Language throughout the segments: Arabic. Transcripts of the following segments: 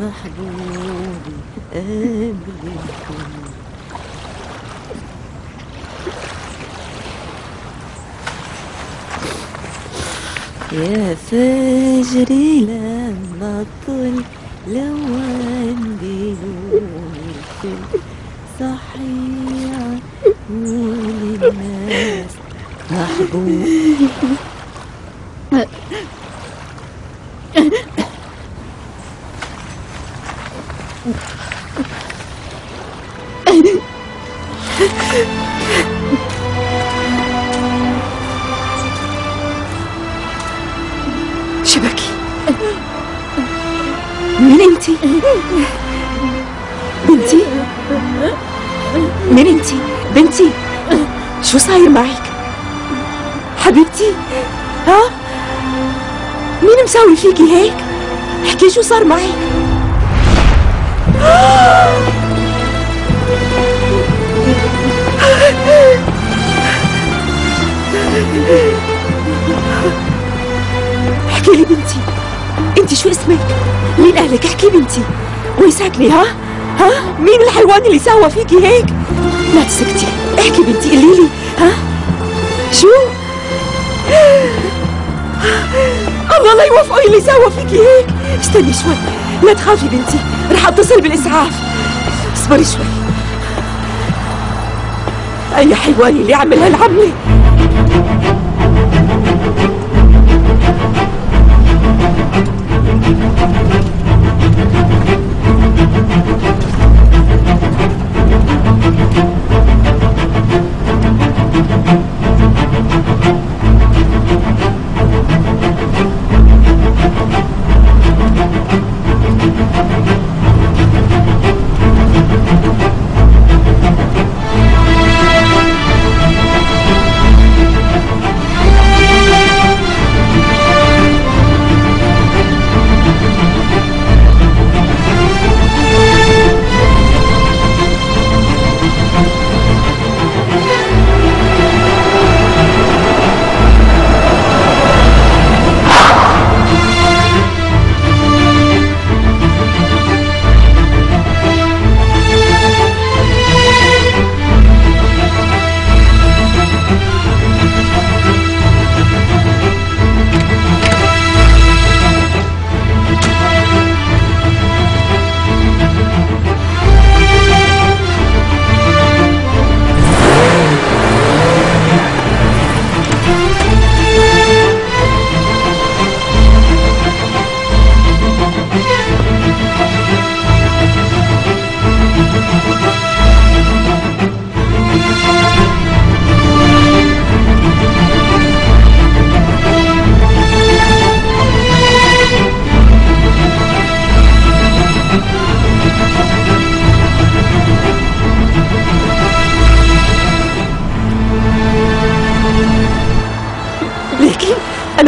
محبوبي قبلكم. يا فجري لما طل لون بنور الفل صحيح وللناس محبوب. شبكي مين انتي؟ بنتي؟ مين انتي؟ بنتي شو صاير معك؟ حبيبتي ها؟ مين مساوي فيكي هيك؟ احكي شو صار معك؟ احكي لي بنتي، انت شو اسمك؟ مين اهلك؟ احكي بنتي وين ساكنه؟ ها؟ ها؟ مين الحيوان اللي ساوى فيكي هيك؟ لا تسكتي، احكي بنتي قولي لي، ها؟ شو؟ الله لا يوفقه اللي ساوى فيكي هيك، استني شوي، لا تخافي بنتي، رح اتصل بالاسعاف، اصبري شوي. اي حيوان اللي عمل هالعمله؟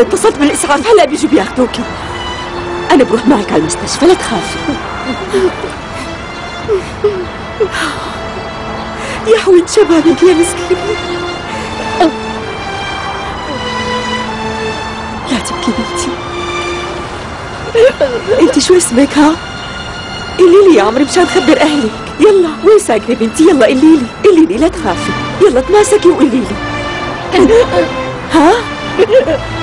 اتصلت بالاسعاف هلا بيجوا بياخذوكي. انا بروح معك على المستشفى لا تخافي. يا حويد شبابك يا مسكين. لا تبكي بنتي. انت شو اسمك ها؟ قولي لي يا عمري مشان خبر اهلك. يلا وين ساكنه بنتي؟ يلا قولي لي، قولي لي لا تخافي. يلا تماسكي وقولي لي. ها؟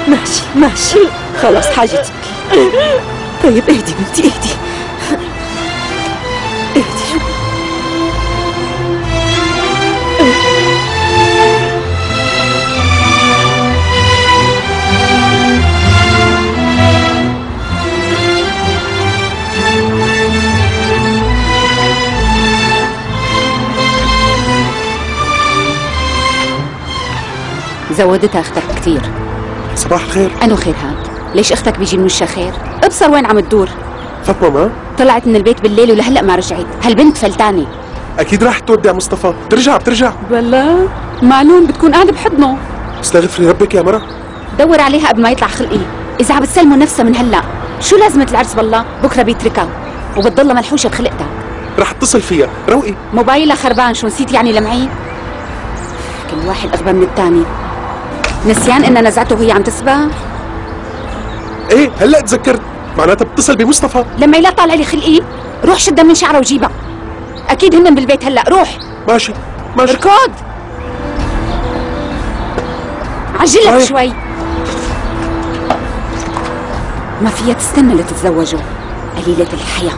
ماشي ماشي خلاص حاجتك. طيب اهدي بنتي اهدي اهدي. زودتها اختك كثير. صباح الخير. أنو خير هاد؟ ليش اختك بيجي من وشها خير؟ ابصر وين عم تدور. فاطمة ما؟ طلعت من البيت بالليل ولهلا ما رجعت، هالبنت فلتانة. أكيد راح تودع مصطفى، بترجع. بلا معلوم بتكون قاعدة بحضنه. استغفري ربك يا مرة. دور عليها قبل ما يطلع خلقي، إذا عم بتسلموا نفسها من هلا، شو لازمة العرس بالله؟ بكرة بيتركها وبتضلها ملحوشة بخلقتها. راح اتصل فيها، روقي. موبايلها خربان، شو نسيت يعني لمعي؟ كل واحد أغبى من الثاني. نسيان انها نزعته وهي عم تسبح؟ ايه هلا تذكرت، معناتها بتصل بمصطفى لما يلاطلع علي خلقي. روح شدها من شعره وجيبها، اكيد هن بالبيت هلا. روح. ماشي ماشي. ركض، عجلك شوي، ما فيها تستنى لتتزوجوا. قليلة الحياة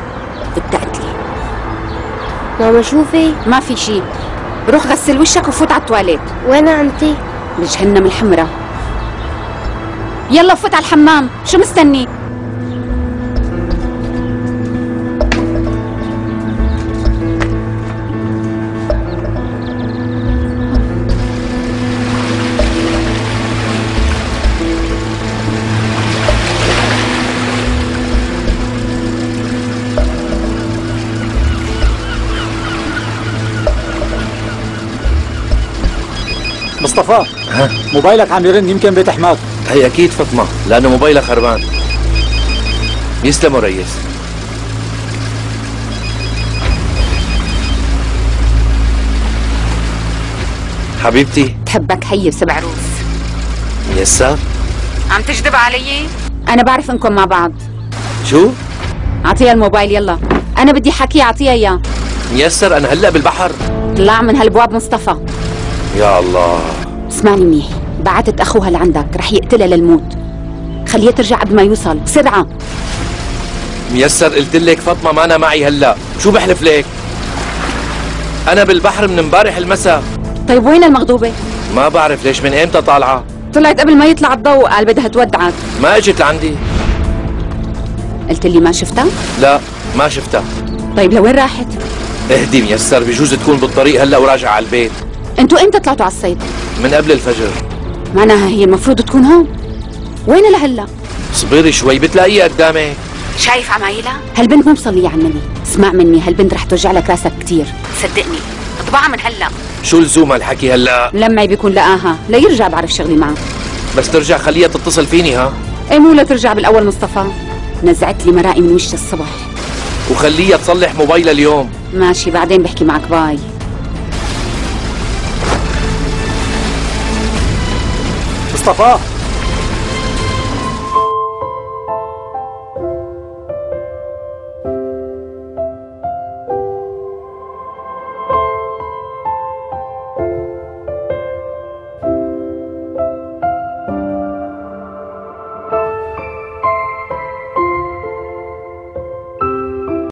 بتقتلي. ماما شوفي ما في شيء، روح غسل وشك وفوت على التواليت. وين عمتي؟ بجهنم الحمرة. يلا فوت على الحمام، شو مستني؟ مصطفى موبايلك عم يرن، يمكن بيت حماد. هي اكيد فاطمه لانه موبايلها خربان. يسلموا ريس. حبيبتي بتحبك. هي بسبع روس. يسا عم تكذب علي؟ انا بعرف انكم مع بعض. شو؟ اعطيها الموبايل يلا، انا بدي حكي. اعطيها اياه. يسر انا هلا بالبحر. طلع من هالبواب مصطفى. يا الله. اسمعني منيح، بعتت اخوها لعندك، رح يقتلها للموت. خليها ترجع قبل ما يوصل بسرعه. ميسر قلت لك فاطمه ما أنا معي هلا، شو بحلف لك؟ انا بالبحر من امبارح المساء. طيب وين المغضوبه؟ ما بعرف ليش، من امتى طالعه؟ طلعت قبل ما يطلع الضوء، قال بدها تودعك. ما اجت لعندي. قلت لي ما شفتها؟ لا ما شفتها. طيب لوين راحت؟ اهدي ميسر، بجوز تكون بالطريق هلا وراجعه على البيت. انتوا امتى طلعتوا على الصيد؟ من قبل الفجر. معناها هي المفروض تكون هون. وين لهلا؟ اصبري شوي بتلاقيها قدامك. شايف عمايلها؟ هالبنت مو مصلية على النبي. اسمع مني، هالبنت رح توجع لك راسك كثير، صدقني. اطبعها من هلا. شو لزوم هالحكي هلا؟ لما بيكون لقاها ليرجع بعرف شغلي معه. بس ترجع خليها تتصل فيني. ها؟ ايه مو لترجع بالاول مصطفى، نزعت لي مرائي من وشها الصبح. وخليها تصلح موبايلها اليوم. ماشي بعدين بحكي معك. باي. مصطفى